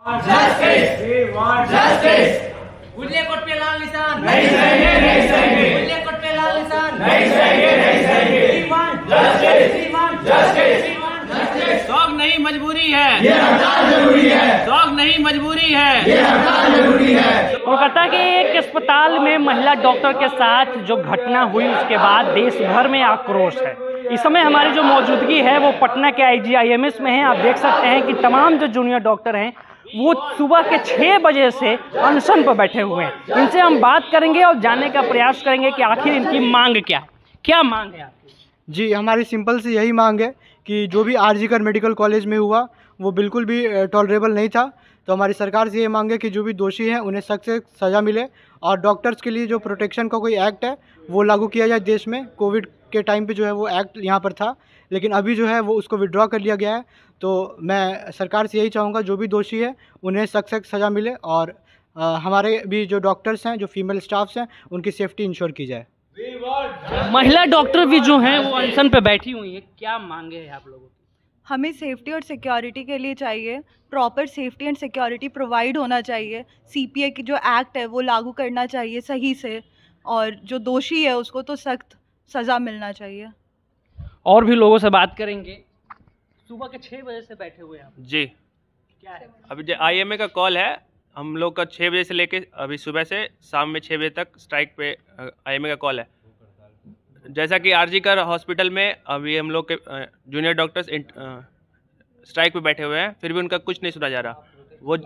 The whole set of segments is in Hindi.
कोट पे लाल निशान नहीं चाहिए, नहीं चाहिए। कोट पे लाल निशान नहीं चाहिए, नहीं चाहिए। शौक नहीं मजबूरी है, ये हड़ताल जरूरी है। शौक नहीं मजबूरी है, ये हड़ताल जरूरी है। कोलकाता के एक अस्पताल में महिला डॉक्टर के साथ जो घटना हुई उसके बाद देश भर में आक्रोश है। इस समय हमारी जो मौजूदगी है वो पटना के IGIMS में है। आप देख सकते हैं कि तमाम जो जूनियर डॉक्टर हैं वो सुबह के 6 बजे से अनशन पर बैठे हुए हैं। इनसे हम बात करेंगे और जानने का प्रयास करेंगे कि आखिर इनकी मांग क्या मांग है आपकी? जी, हमारी सिंपल सी यही मांग है कि जो भी आरजी कर मेडिकल कॉलेज में हुआ वो बिल्कुल भी टॉलरेबल नहीं था। तो हमारी सरकार से ये मांग है कि जो भी दोषी हैं उन्हें सख्त से सज़ा मिले और डॉक्टर्स के लिए जो प्रोटेक्शन का कोई एक्ट है वो लागू किया जाए। देश में कोविड के टाइम पे जो है वो एक्ट यहाँ पर था, लेकिन अभी जो है वो उसको विड्रॉ कर लिया गया है। तो मैं सरकार से यही चाहूँगा जो भी दोषी है उन्हें सख्त सज़ा मिले और हमारे भी जो डॉक्टर्स हैं, जो फीमेल स्टाफ्स हैं, उनकी सेफ्टी इंश्योर की जाए। महिला डॉक्टर भी जो हैं वो अनशन पे बैठी हुई हैं। क्या मांगे हैं आप लोगों की? हमें सेफ्टी और सिक्योरिटी के लिए चाहिए, proper safety and security provide होना चाहिए। CPA की जो एक्ट है वो लागू करना चाहिए सही से, और जो दोषी है उसको तो सख्त सज़ा मिलना चाहिए। और भी लोगों से बात करेंगे। सुबह के 6 बजे से बैठे हुए हैं आप? जी, क्या है अभी जो IMA का कॉल है, हम लोग का 6 बजे से लेके अभी सुबह से शाम में 6 बजे तक स्ट्राइक पे IMA का कॉल है। जैसा कि आरजी कर हॉस्पिटल में अभी हम लोग के जूनियर डॉक्टर्स स्ट्राइक पे बैठे हुए हैं, फिर भी उनका कुछ नहीं सुना जा रहा। वो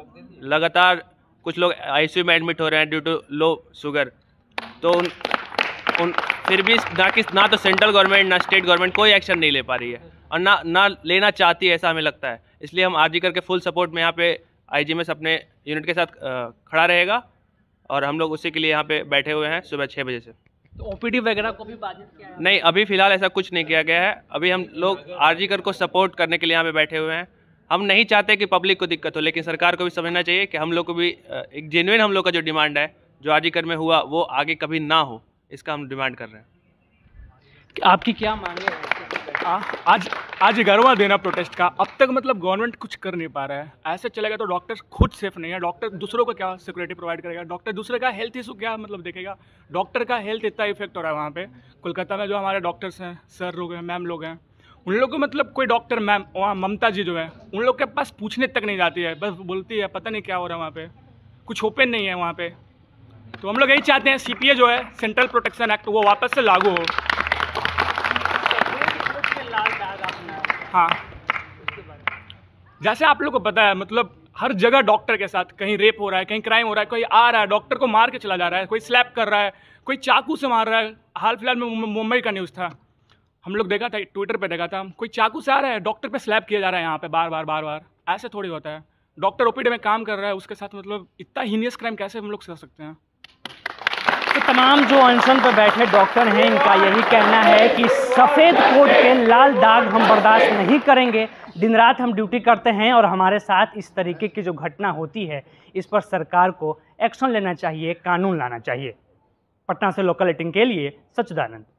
लगातार कुछ लोग ICU में एडमिट हो रहे हैं ड्यू टू लो शुगर। तो फिर भी ना तो सेंट्रल गवर्नमेंट ना स्टेट गवर्नमेंट कोई एक्शन नहीं ले पा रही है और ना लेना चाहती है, ऐसा हमें लगता है। इसलिए हम आरजी कर के फुल सपोर्ट में यहाँ पे IGMS अपने यूनिट के साथ खड़ा रहेगा और हम लोग उसी के लिए यहाँ पे बैठे हुए हैं सुबह 6 बजे से। तो OPD वगैरह को भी बाधित किया है? नहीं, अभी फिलहाल ऐसा कुछ नहीं किया गया है। अभी हम लोग आरजी कर को सपोर्ट करने के लिए यहाँ पे बैठे हुए हैं। हम नहीं चाहते कि पब्लिक को दिक्कत हो, लेकिन सरकार को भी समझना चाहिए कि हम लोग को भी एक जेन्युइन हम लोग का जो डिमांड है जो आरजी कर में हुआ वो आगे कभी ना हो, इसका हम डिमांड कर रहे हैं। आपकी क्या मांगे हैं? आज 11वां दिन है प्रोटेस्ट का। अब तक मतलब गवर्नमेंट कुछ कर नहीं पा रहा है। ऐसे चलेगा तो डॉक्टर्स खुद सेफ नहीं है। डॉक्टर दूसरों को क्या सिक्योरिटी प्रोवाइड करेगा? डॉक्टर दूसरे का हेल्थ इशू क्या मतलब देखेगा? डॉक्टर का हेल्थ इतना इफेक्ट हो रहा है वहाँ पे। कोलकाता में जो हमारे डॉक्टर्स हैं, सर लोग हैं, मैम लोग हैं, उन लोग को मतलब कोई डॉक्टर मैम वहाँ ममता जी जो है उन लोग के पास पूछने तक नहीं जाती है। बस बोलती है पता नहीं क्या हो रहा है वहाँ पर, कुछ ओपन नहीं है वहाँ पर। तो हम लोग यही चाहते हैं CPA जो है सेंट्रल प्रोटेक्शन एक्ट वो वापस से लागू हो। हाँ, जैसे आप लोग को पता है मतलब हर जगह डॉक्टर के साथ कहीं रेप हो रहा है, कहीं क्राइम हो रहा है, कोई आ रहा है डॉक्टर को मार के चला जा रहा है, कोई स्लैप कर रहा है, कोई चाकू से मार रहा है। हाल फिलहाल में मुंबई का न्यूज़ था, हम लोग देखा था, ट्विटर पे देखा था, कोई चाकू से आ रहा है डॉक्टर पे स्लैप किया जा रहा है यहाँ पे बार बार। ऐसे थोड़ी होता है। डॉक्टर OPD में काम कर रहा है, उसके साथ मतलब इतना हीनियस क्राइम कैसे हम लोग कर सकते हैं? तो तमाम जो अनशन पर बैठे डॉक्टर हैं इनका यही कहना है कि सफ़ेद कोट पे लाल दाग हम बर्दाश्त नहीं करेंगे। दिन रात हम ड्यूटी करते हैं और हमारे साथ इस तरीके की जो घटना होती है इस पर सरकार को एक्शन लेना चाहिए, कानून लाना चाहिए। पटना से लोकल एटिंग के लिए सच्चिदानंद।